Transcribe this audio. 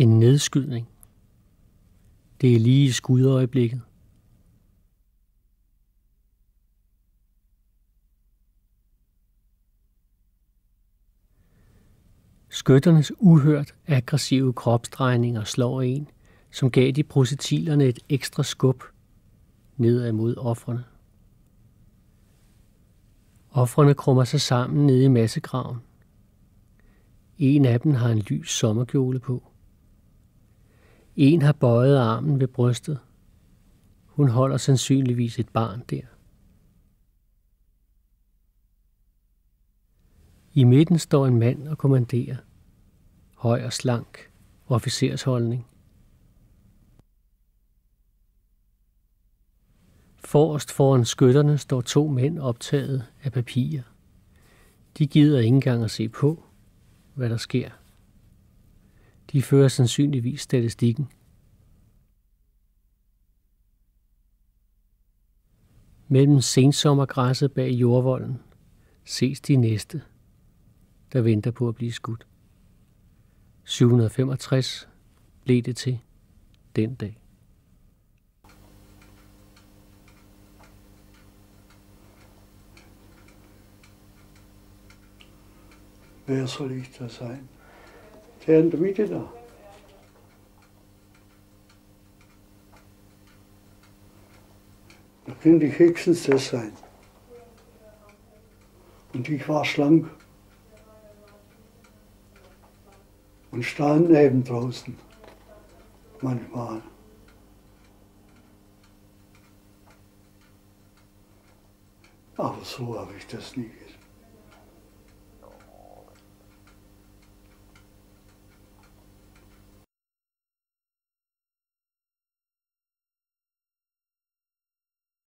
En nedskydning. Det er lige i skudøjeblikket. Skytternes uhørt aggressive kropsdrejninger slår en, som gav de projektilerne et ekstra skub nedad mod ofrene. Ofrene krummer sig sammen nede i massegraven. En af dem har en lys sommerkjole på. En har bøjet armen ved brystet. Hun holder sandsynligvis et barn der. I midten står en mand og kommanderer. Høj og slank. Officersholdning. Forrest foran skytterne står to mænd optaget af papirer. De gider ikke engang at se på, hvad der sker. De fører sandsynligvis statistikken. Mellem sensommergræsset bag jordvolden ses de næste, der venter på at blive skudt. 765 blev det til den dag. Wer soll ich da sein? Der in der Mitte da. Da könnte ich höchstens das sein. Und ich war schlank. Und stand neben draußen. Manchmal. Aber so habe ich das nie gesehen.